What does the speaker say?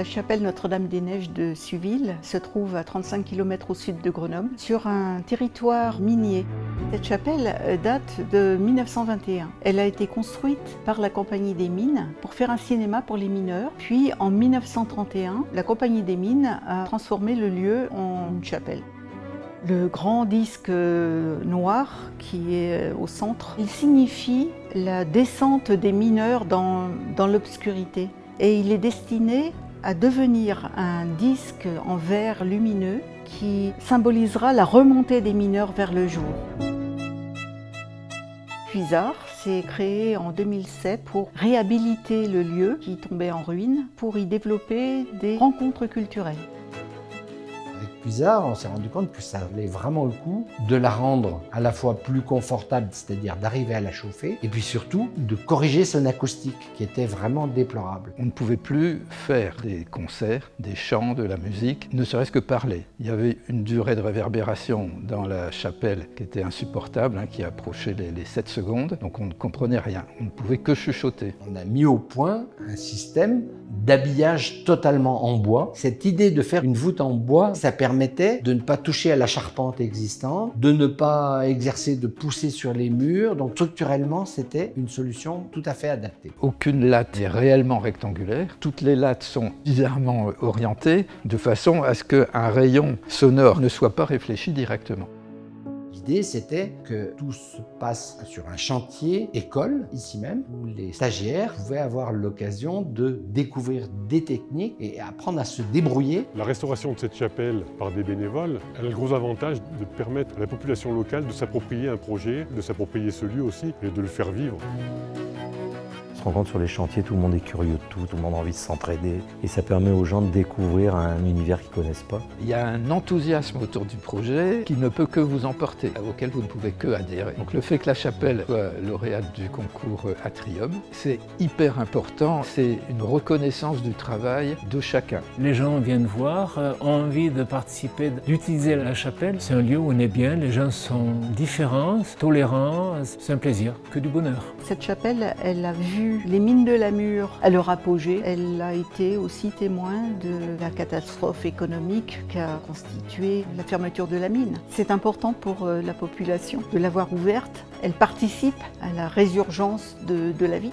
La chapelle Notre-Dame-des-Neiges de Susville se trouve à 35 km au sud de Grenoble, sur un territoire minier. Cette chapelle date de 1921. Elle a été construite par la Compagnie des Mines pour faire un cinéma pour les mineurs. Puis en 1931, la Compagnie des Mines a transformé le lieu en une chapelle. Le grand disque noir qui est au centre, il signifie la descente des mineurs dans l'obscurité. Et il est destiné à devenir un disque en verre lumineux qui symbolisera la remontée des mineurs vers le jour. Cuisar s'est créé en 2007 pour réhabiliter le lieu qui tombait en ruine, pour y développer des rencontres culturelles. Avec Cuisar, on s'est rendu compte que ça valait vraiment le coup de la rendre à la fois plus confortable, c'est-à-dire d'arriver à la chauffer, et puis surtout de corriger son acoustique qui était vraiment déplorable. On ne pouvait plus faire des concerts, des chants, de la musique, ne serait-ce que parler. Il y avait une durée de réverbération dans la chapelle qui était insupportable, hein, qui approchait les 7 secondes, donc on ne comprenait rien, on ne pouvait que chuchoter. On a mis au point un système d'habillage totalement en bois. Cette idée de faire une voûte en bois, ça permettait de ne pas toucher à la charpente existante, de ne pas exercer de poussée sur les murs. Donc structurellement, c'était une solution tout à fait adaptée. Aucune latte n'est réellement rectangulaire. Toutes les lattes sont bizarrement orientées de façon à ce qu'un rayon sonore ne soit pas réfléchi directement. L'idée, c'était que tout se passe sur un chantier école, ici même, où les stagiaires pouvaient avoir l'occasion de découvrir des techniques et apprendre à se débrouiller. La restauration de cette chapelle par des bénévoles, elle a le gros avantage de permettre à la population locale de s'approprier un projet, de s'approprier ce lieu aussi et de le faire vivre. On se rend compte sur les chantiers, tout le monde est curieux de tout, tout le monde a envie de s'entraider et ça permet aux gens de découvrir un univers qu'ils ne connaissent pas. Il y a un enthousiasme autour du projet qui ne peut que vous emporter, auquel vous ne pouvez que adhérer. Donc le fait que la chapelle soit lauréate du concours Atrium, c'est hyper important, c'est une reconnaissance du travail de chacun. Les gens viennent voir, ont envie de participer, d'utiliser la chapelle. C'est un lieu où on est bien, les gens sont différents, tolérants, c'est un plaisir, que du bonheur. Cette chapelle, elle a vu les mines de la Mure à leur apogée. Elle a été aussi témoin de la catastrophe économique qu'a constituée la fermeture de la mine. C'est important pour la population de l'avoir ouverte. Elle participe à la résurgence de la vie.